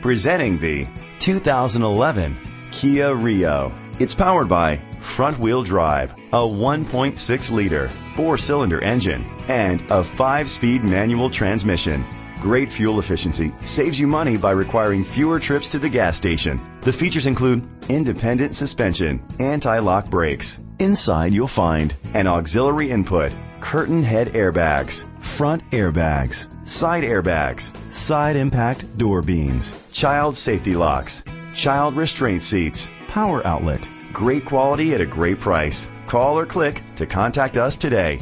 Presenting the 2011 Kia Rio. It's powered by front-wheel drive, a 1.6-liter four-cylinder engine, and a 5-speed manual transmission. Great fuel efficiency saves you money by requiring fewer trips to the gas station. The features include independent suspension, anti-lock brakes. Inside you'll find an auxiliary input, curtain head airbags, front airbags, side airbags, side impact door beams, child safety locks, child restraint seats, power outlet. Great quality at a great price. Call or click to contact us today.